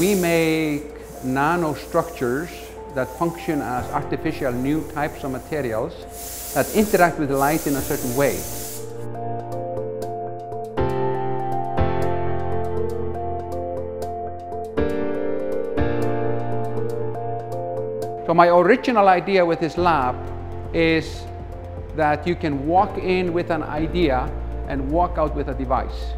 We make nanostructures that function as artificial new types of materials that interact with light in a certain way. So my original idea with this lab is that you can walk in with an idea and walk out with a device.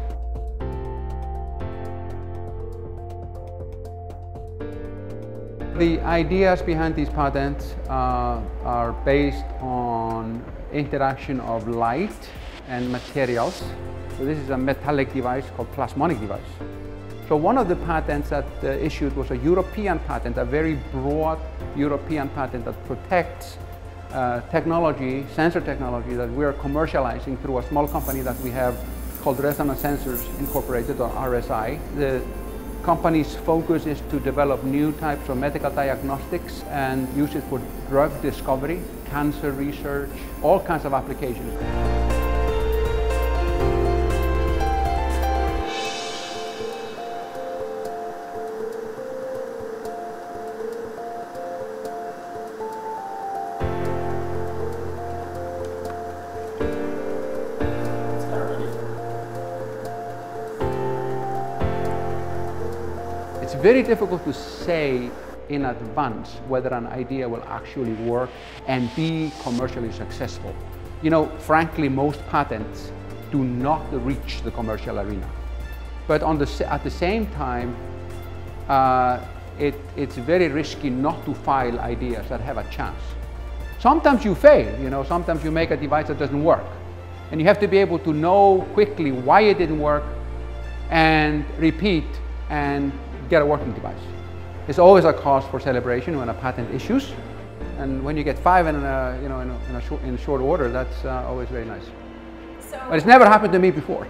The ideas behind these patents are based on interaction of light and materials. So this is a metallic device called plasmonic device. So one of the patents that issued was a European patent, a very broad European patent that protects technology, sensor technology that we are commercializing through a small company that we have called Resonance Sensors Incorporated, or RSI. The company's focus is to develop new types of medical diagnostics and use it for drug discovery, cancer research, all kinds of applications. It's very difficult to say in advance whether an idea will actually work and be commercially successful. You know, frankly, most patents do not reach the commercial arena. But at the same time, it's very risky not to file ideas that have a chance. Sometimes you fail, you know, sometimes you make a device that doesn't work. And you have to be able to know quickly why it didn't work and repeat and get a working device. It's always a cause for celebration when a patent issues, and when you get 5 in short order, that's always very nice. But it's never happened to me before.